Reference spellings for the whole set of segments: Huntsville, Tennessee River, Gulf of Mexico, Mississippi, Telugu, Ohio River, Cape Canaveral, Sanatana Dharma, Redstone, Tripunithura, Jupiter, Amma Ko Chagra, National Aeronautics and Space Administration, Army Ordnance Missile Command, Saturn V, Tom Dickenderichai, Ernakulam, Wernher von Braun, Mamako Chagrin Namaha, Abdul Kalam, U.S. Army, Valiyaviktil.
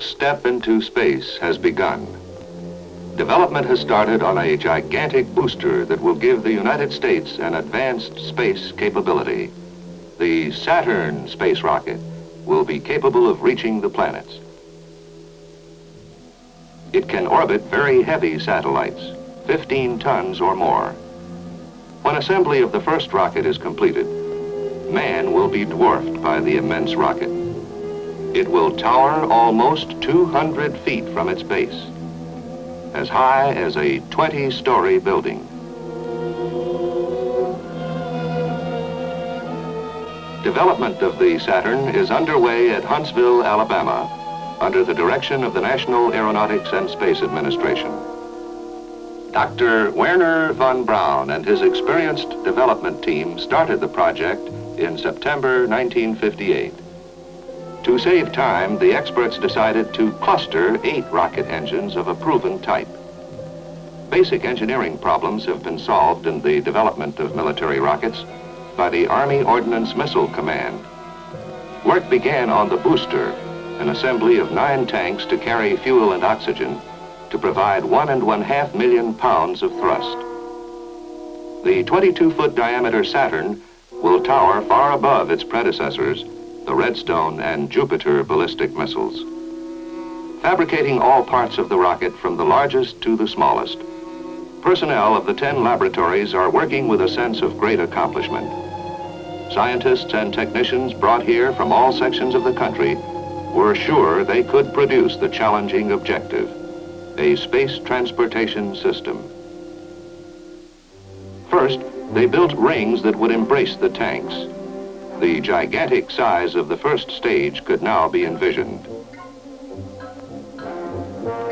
next step into space has begun. Development has started on a gigantic booster that will give the United States an advanced space capability. The Saturn space rocket will be capable of reaching the planets. It can orbit very heavy satellites, 15 tons or more. When assembly of the first rocket is completed, man will be dwarfed by the immense rocket. It will tower almost 200 feet from its base, as high as a 20-story building. Development of the Saturn is underway at Huntsville, Alabama, under the direction of the National Aeronautics and Space Administration. Dr. Wernher von Braun and his experienced development team started the project in September 1958. To save time, the experts decided to cluster 8 rocket engines of a proven type. Basic engineering problems have been solved in the development of military rockets by the Army Ordnance Missile Command. Work began on the booster, an assembly of 9 tanks to carry fuel and oxygen to provide 1.5 million pounds of thrust. The 22-foot diameter Saturn will tower far above its predecessors, the Redstone and Jupiter ballistic missiles. Fabricating all parts of the rocket from the largest to the smallest, personnel of the 10 laboratories are working with a sense of great accomplishment. Scientists and technicians brought here from all sections of the country were sure they could produce the challenging objective, a space transportation system. First, they built rings that would embrace the tanks. The gigantic size of the first stage could now be envisioned.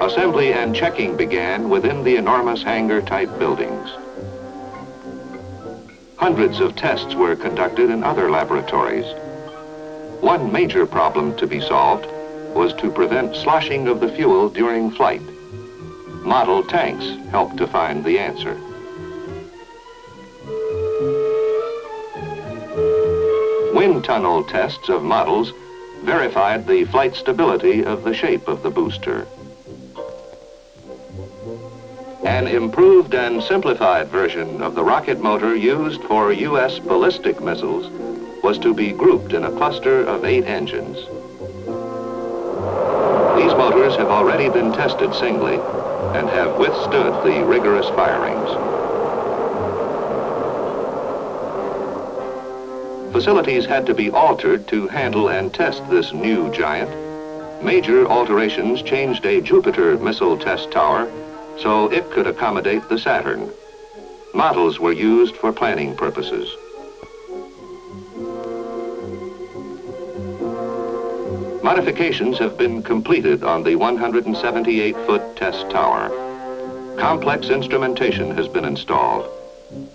Assembly and checking began within the enormous hangar-type buildings. Hundreds of tests were conducted in other laboratories. One major problem to be solved was to prevent sloshing of the fuel during flight. Model tanks helped to find the answer. Wind tunnel tests of models verified the flight stability of the shape of the booster. An improved and simplified version of the rocket motor used for U.S. ballistic missiles was to be grouped in a cluster of 8 engines. These motors have already been tested singly and have withstood the rigorous firings. Facilities had to be altered to handle and test this new giant. Major alterations changed a Jupiter missile test tower so it could accommodate the Saturn. Models were used for planning purposes. Modifications have been completed on the 178-foot test tower. Complex instrumentation has been installed.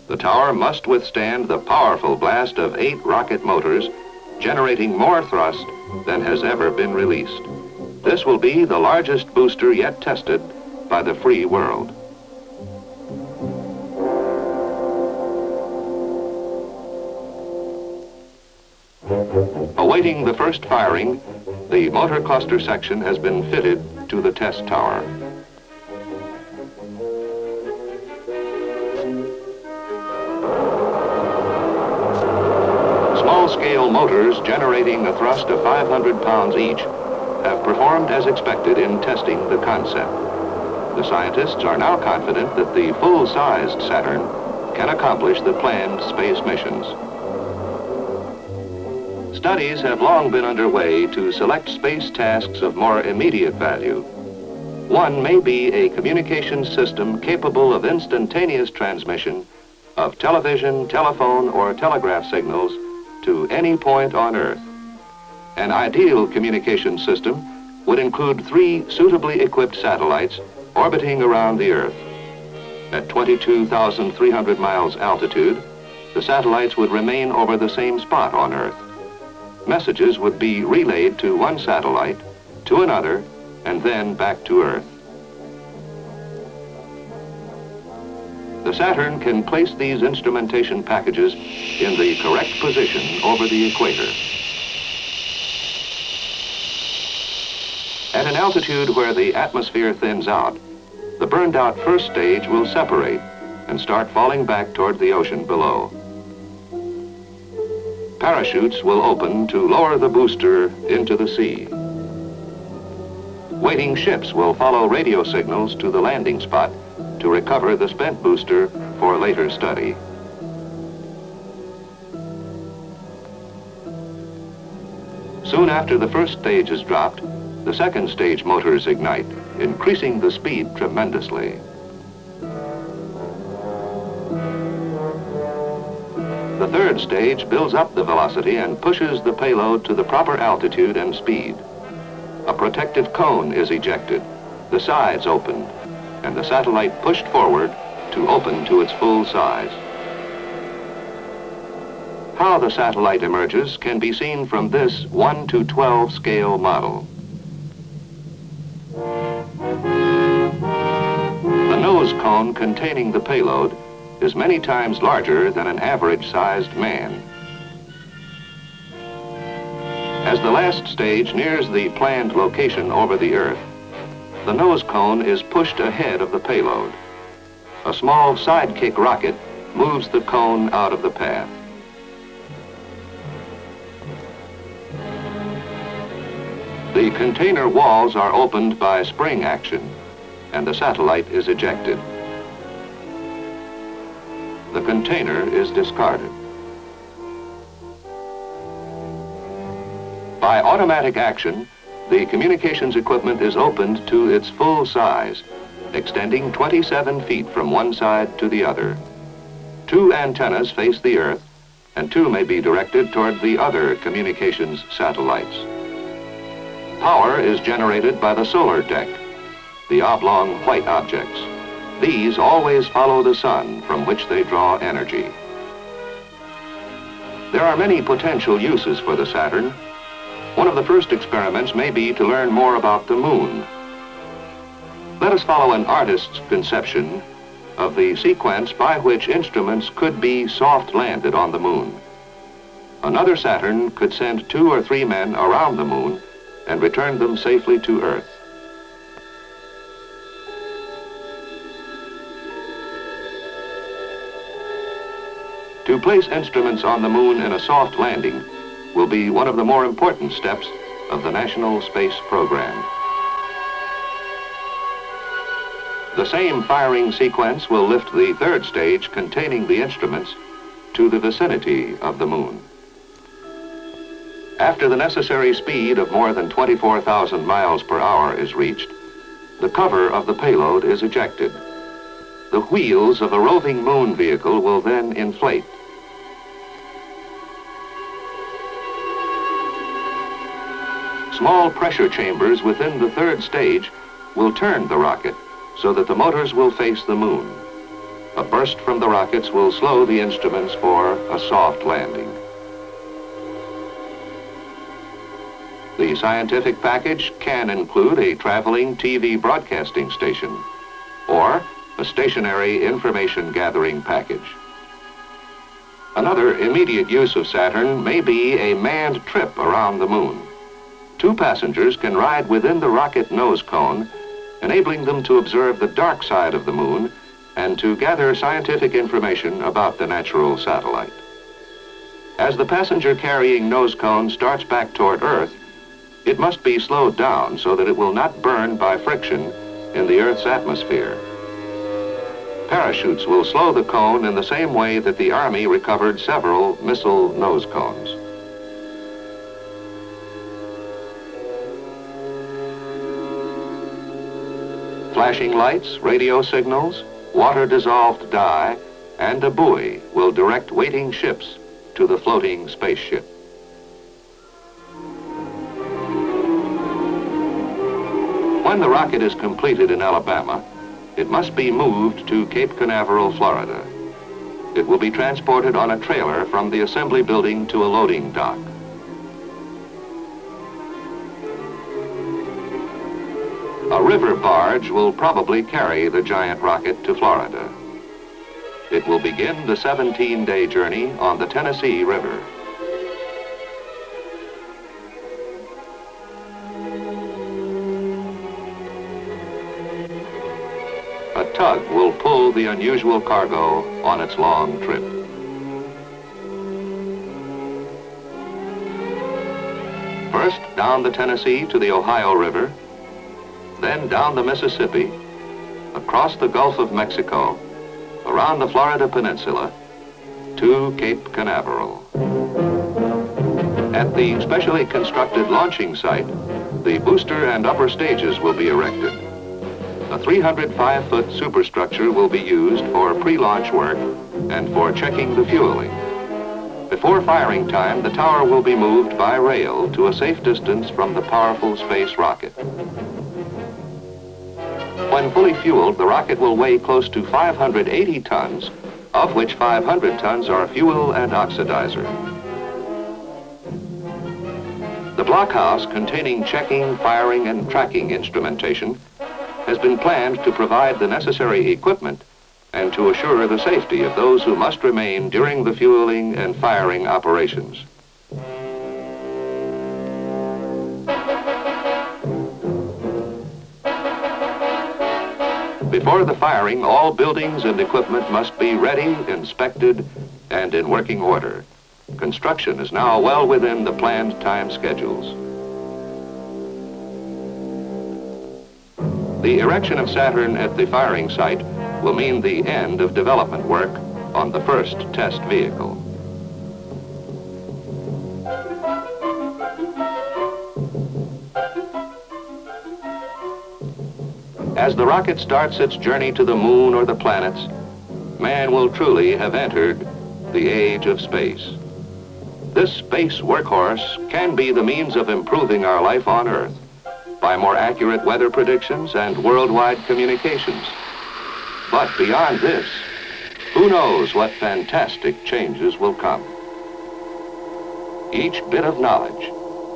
The tower must withstand the powerful blast of 8 rocket motors, generating more thrust than has ever been released. This will be the largest booster yet tested by the free world. Awaiting the first firing, the motor cluster section has been fitted to the test tower. Small-scale motors generating a thrust of 500 pounds each have performed as expected in testing the concept. The scientists are now confident that the full-sized Saturn can accomplish the planned space missions. Studies have long been underway to select space tasks of more immediate value. One may be a communication system capable of instantaneous transmission of television, telephone, or telegraph signals to any point on Earth. An ideal communication system would include 3 suitably equipped satellites orbiting around the Earth. At 22,300 miles altitude, the satellites would remain over the same spot on Earth. Messages would be relayed to one satellite, to another, and then back to Earth. The Saturn can place these instrumentation packages in the correct position over the equator. At an altitude where the atmosphere thins out, the burned-out first stage will separate and start falling back toward the ocean below. Parachutes will open to lower the booster into the sea. Waiting ships will follow radio signals to the landing spot to recover the spent booster for later study. Soon after the first stage is dropped, the second stage motors ignite, increasing the speed tremendously. The third stage builds up the velocity and pushes the payload to the proper altitude and speed. A protective cone is ejected, the sides opened, and the satellite pushed forward to open to its full size. How the satellite emerges can be seen from this 1:12 scale model. The nose cone containing the payload is many times larger than an average-sized man. As the last stage nears the planned location over the Earth, the nose cone is pushed ahead of the payload. A small sidekick rocket moves the cone out of the path. The container walls are opened by spring action, and the satellite is ejected. The container is discarded. By automatic action, the communications equipment is opened to its full size, extending 27 feet from one side to the other. 2 antennas face the Earth, and 2 may be directed toward the other communications satellites. Power is generated by the solar deck, the oblong white objects. These always follow the sun, from which they draw energy. There are many potential uses for the Saturn. One of the first experiments may be to learn more about the moon. Let us follow an artist's conception of the sequence by which instruments could be soft landed on the moon. Another Saturn could send 2 or 3 men around the moon and return them safely to Earth. To place instruments on the moon in a soft landing will be one of the more important steps of the National Space Program. The same firing sequence will lift the third stage containing the instruments to the vicinity of the moon. After the necessary speed of more than 24,000 miles per hour is reached, the cover of the payload is ejected. The wheels of a roving moon vehicle will then inflate. Small pressure chambers within the third stage will turn the rocket so that the motors will face the moon. A burst from the rockets will slow the instruments for a soft landing. The scientific package can include a traveling TV broadcasting station or a stationary information gathering package. Another immediate use of Saturn may be a manned trip around the moon. 2 passengers can ride within the rocket nose cone, enabling them to observe the dark side of the moon and to gather scientific information about the natural satellite. As the passenger carrying nose cone starts back toward Earth, it must be slowed down so that it will not burn by friction in the Earth's atmosphere. Parachutes will slow the cone in the same way that the Army recovered several missile nose cones. Flashing lights, radio signals, water-dissolved dye, and a buoy will direct waiting ships to the floating spaceship. When the rocket is completed in Alabama, it must be moved to Cape Canaveral, Florida. It will be transported on a trailer from the assembly building to a loading dock. A river barge will probably carry the giant rocket to Florida. It will begin the 17-day journey on the Tennessee River. tug will pull the unusual cargo on its long trip. First down the Tennessee to the Ohio River, then down the Mississippi, across the Gulf of Mexico, around the Florida Peninsula, to Cape Canaveral. At the specially constructed launching site, the booster and upper stages will be erected. A 305-foot superstructure will be used for pre-launch work and for checking the fueling. Before firing time, the tower will be moved by rail to a safe distance from the powerful space rocket. When fully fueled, the rocket will weigh close to 580 tons, of which 500 tons are fuel and oxidizer. The blockhouse containing checking, firing, and tracking instrumentation has been planned to provide the necessary equipment and to assure the safety of those who must remain during the fueling and firing operations. Before the firing, all buildings and equipment must be ready, inspected, and in working order. Construction is now well within the planned time schedules. The erection of Saturn at the firing site will mean the end of development work on the first test vehicle. As the rocket starts its journey to the moon or the planets, man will truly have entered the age of space. This space workhorse can be the means of improving our life on Earth by more accurate weather predictions and worldwide communications. But beyond this, who knows what fantastic changes will come? Each bit of knowledge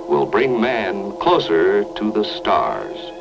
will bring man closer to the stars.